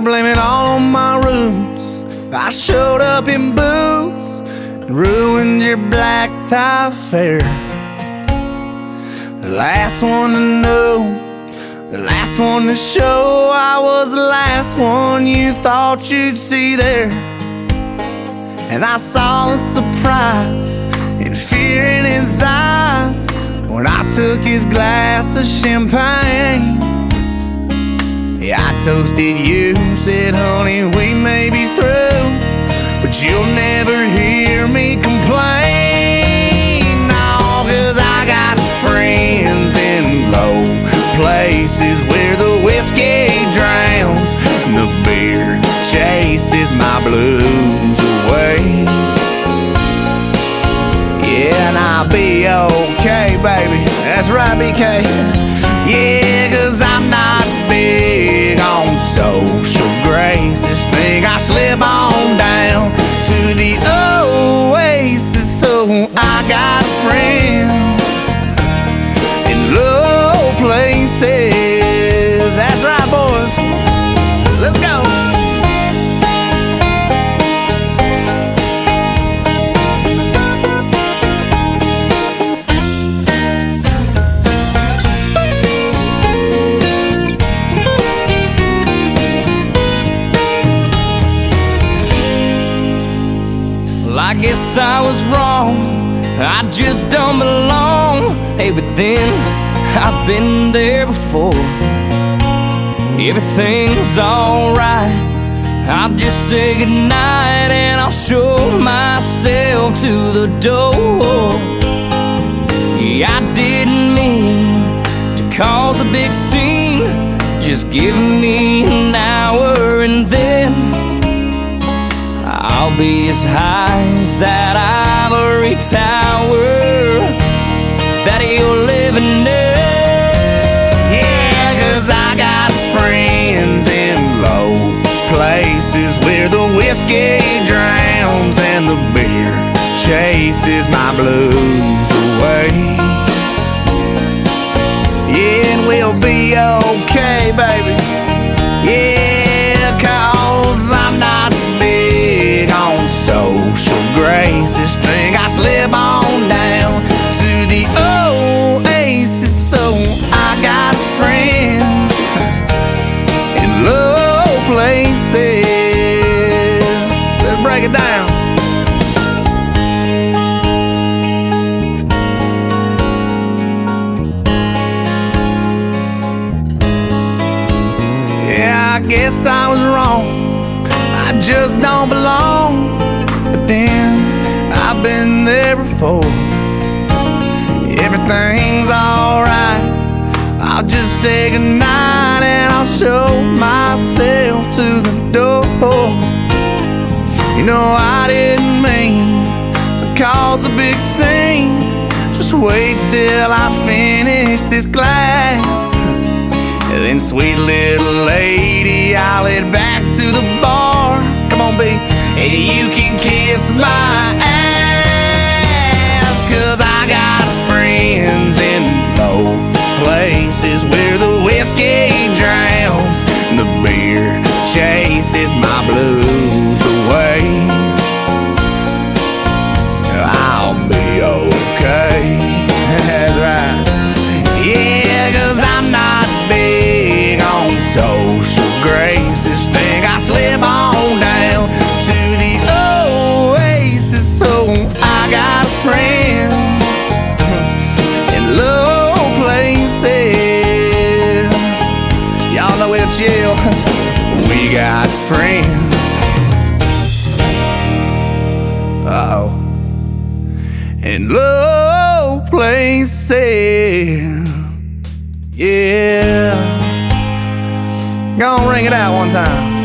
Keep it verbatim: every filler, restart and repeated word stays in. I blame it all on my roots. I showed up in boots and ruined your black tie affair. The last one to know, the last one to show, I was the last one you thought you'd see there. And I saw the surprise and fear in his eyes when I took his glass of champagne. Yeah, I toasted you, said, honey, we may be through, but you'll never hear me complain. No, cause I got friends in low places where the whiskey drowns and the beer chases my blues away. Yeah, and I'll be okay, baby. That's right, B K. Yeah, cause I'm not big on social graces, think I slip on down to the oasis. So I got friends in low places. That's right, boys, let's go. I guess I was wrong, I just don't belong. Hey, but then I've been there before. Everything's alright, I'll just say goodnight and I'll show myself to the door. Yeah, I didn't mean to cause a big scene, just give me an hour and then I'll be as high as that ivory tower that you're living in. Yeah, cause I got friends in low places where the whiskey drowns and the beer chases my blues away. Yeah, and we'll be okay, baby. Yeah, cause I'm not on social graces, think I slip on down to the oasis. So I got friends in low places. Let's break it down. Yeah, I guess I was wrong, I just don't belong. But then I've been there before. Everything's alright, I'll just say goodnight and I'll show myself to the door. You know I didn't mean to cause a big scene, just wait till I finish this glass. And then sweet little lady, I'll head back to the bar. And you can kiss my ass, cause I got friends in low places where the whiskey drowns and the beer chases my blues away. I'll be okay. That's right. Yeah, cause I'm not big on social graces, think I slip on jail. We got friends. Uh-oh. In low places. Yeah. Gonna ring it out one time.